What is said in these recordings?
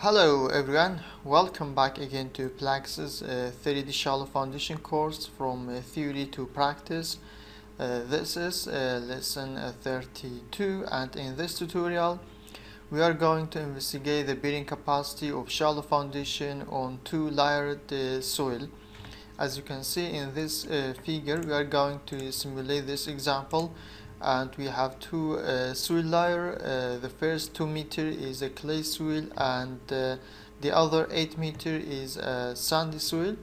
Hello everyone, welcome back again to Plaxis 3D Shallow Foundation course from theory to practice. This is lesson 32, and in this tutorial we are going to investigate the bearing capacity of shallow foundation on two-layered soil. As you can see in this figure, we are going to simulate this example, and we have two soil layer. The first 2 meter is a clay soil, and the other 8 meter is a sandy soil.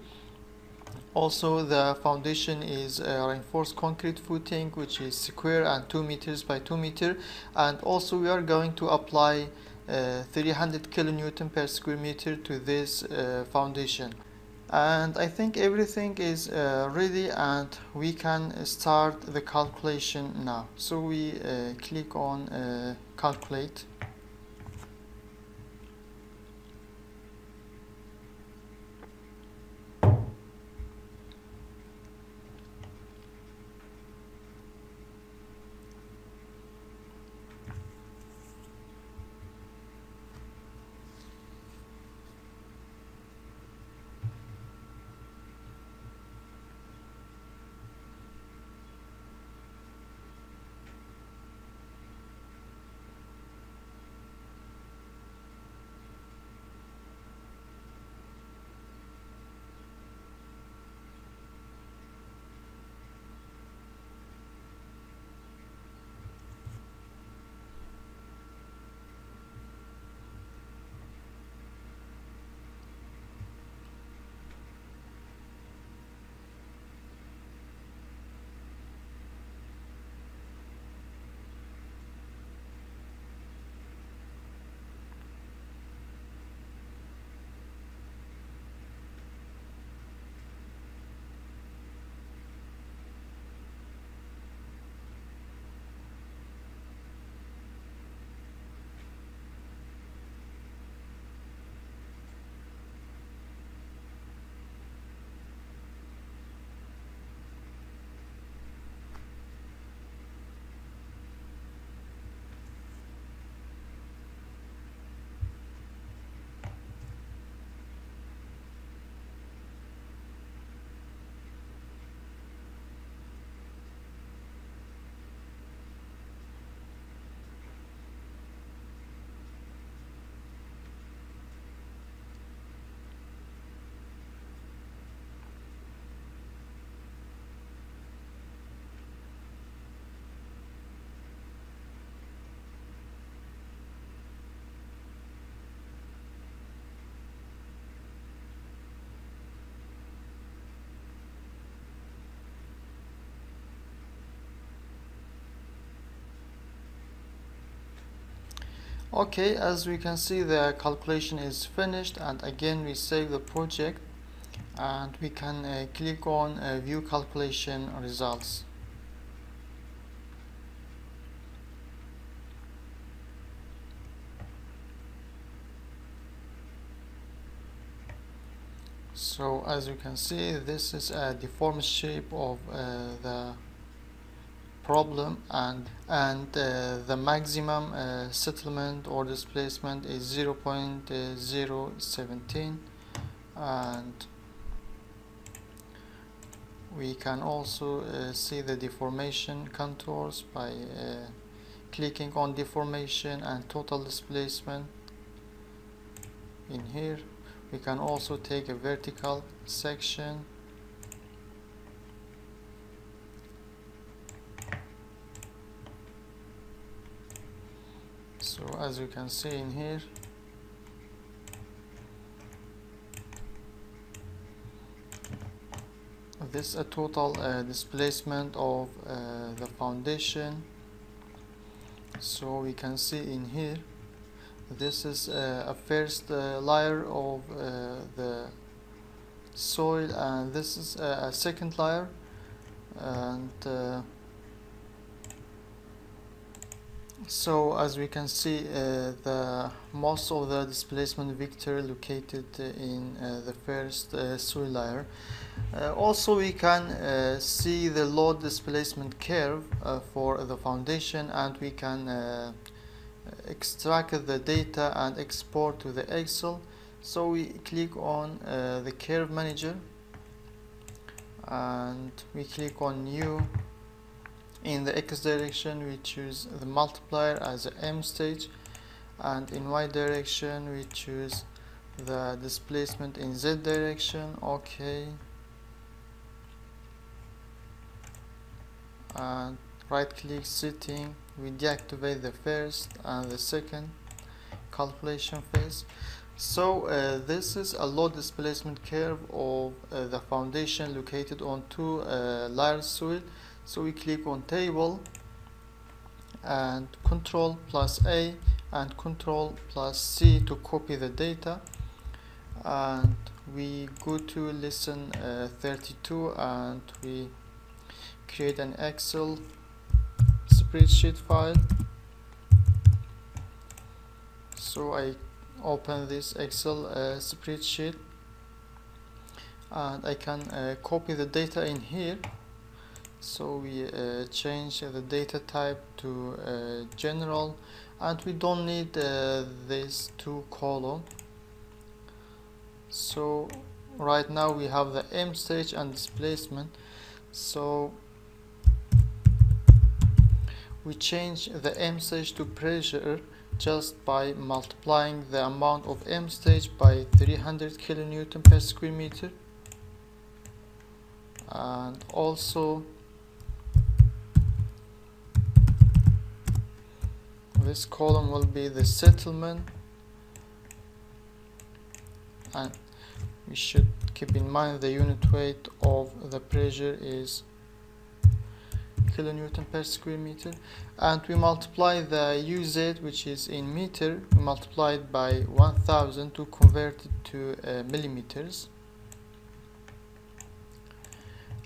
Also, the foundation is a reinforced concrete footing, which is square and 2 meters by 2 meter, and also we are going to apply 300 kilonewton per square meter to this foundation. And I think everything is ready, and we can start the calculation now. So we click on calculate. Okay, as we can see, the calculation is finished, and again we save the project, and we can click on view calculation results. So as you can see, this is a deformed shape of the problem, and the maximum settlement or displacement is 0.017, and we can also see the deformation contours by clicking on deformation and total displacement. In here we can also take a vertical section. So as you can see in here, this is a total displacement of the foundation. So we can see in here, this is a first layer of the soil, and this is a second layer, and so as we can see, the most of the displacement vector located in the first soil layer. Also we can see the load displacement curve for the foundation, and we can extract the data and export to the Excel. So we click on the curve manager and we click on new. In the X direction we choose the multiplier as the M stage, and in Y direction we choose the displacement in Z direction. Okay, and right click setting, we deactivate the first and the second calculation phase. So this is a load displacement curve of the foundation located on two layer soil. So we click on table and Ctrl+A and Ctrl+C to copy the data, and we go to lesson 32 and we create an Excel spreadsheet file. So I open this Excel spreadsheet and I can copy the data in here. So we change the data type to general, and we don't need these two columns. So right now we have the M stage and displacement, so we change the M stage to pressure just by multiplying the amount of M stage by 300 kilonewton per square meter. And also this column will be the settlement, and we should keep in mind the unit weight of the pressure is kilonewton per square meter, and we multiply the UZ, which is in meter, multiplied by 1000 to convert it to millimeters.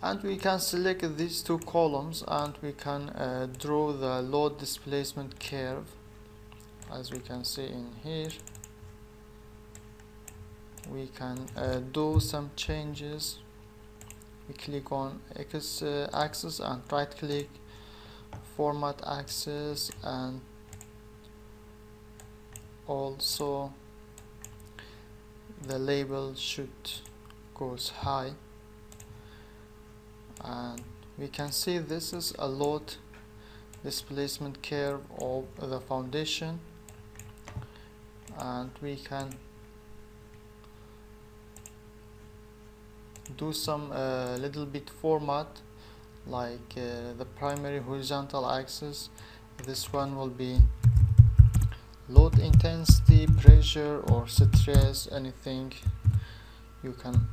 And we can select these two columns and we can draw the load displacement curve, as we can see in here. We can do some changes. We click on X axis and right click format axis, and also the label should go high, and we can see this is a load displacement curve of the foundation, and we can do some little bit format, like the primary horizontal axis. This one will be load intensity, pressure or stress, anything you can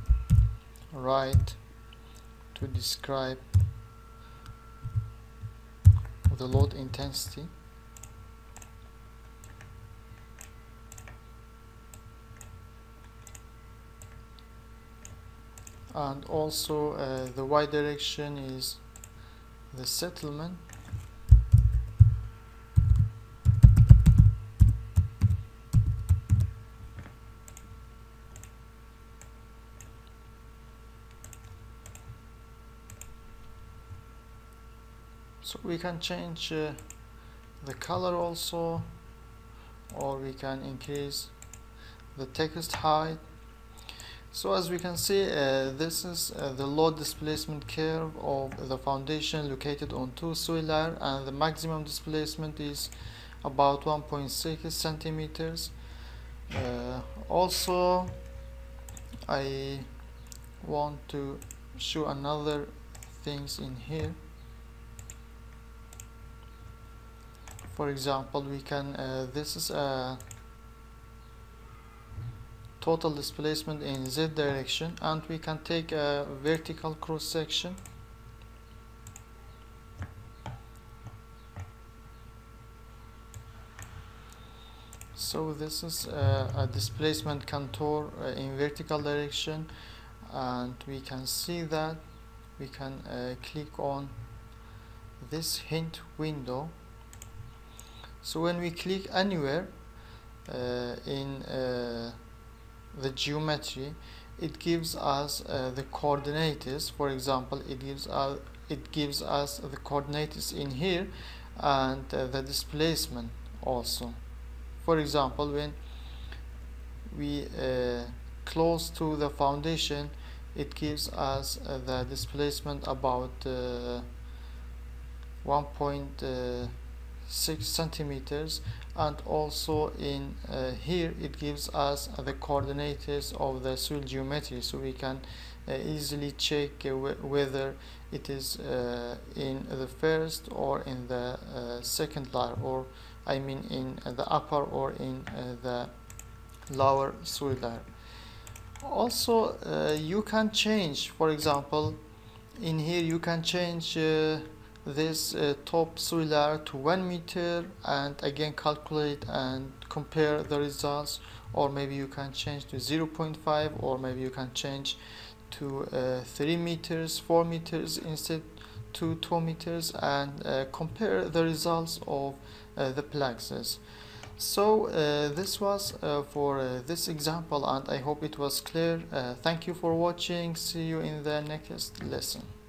write to describe the load intensity. And also the Y direction is the settlement, so we can change the color also, or we can increase the text height. So as we can see, this is the load displacement curve of the foundation located on two soil layer, and the maximum displacement is about 1.6 centimeters. Also, I want to show another things in here. For example, we can this is a total displacement in Z direction, and we can take a vertical cross section, so this is a displacement contour in vertical direction, and we can see that we can click on this hint window. So when we click anywhere in the geometry, it gives us the coordinates. For example, it gives us the coordinates in here, and the displacement also. For example, when we close to the foundation, it gives us the displacement about 1.6 centimeters, and also in here it gives us the coordinates of the soil geometry, so we can easily check whether it is in the first or in the second layer, or I mean in the upper or in the lower soil layer. Also you can change, for example, in here you can change this top soil layer to 1 meter, and again calculate and compare the results, or maybe you can change to 0.5, or maybe you can change to 3 meters, 4 meters instead to 2 meters, and compare the results of the Plaxis. So this was for this example, and I hope it was clear. Thank you for watching. See you in the next lesson.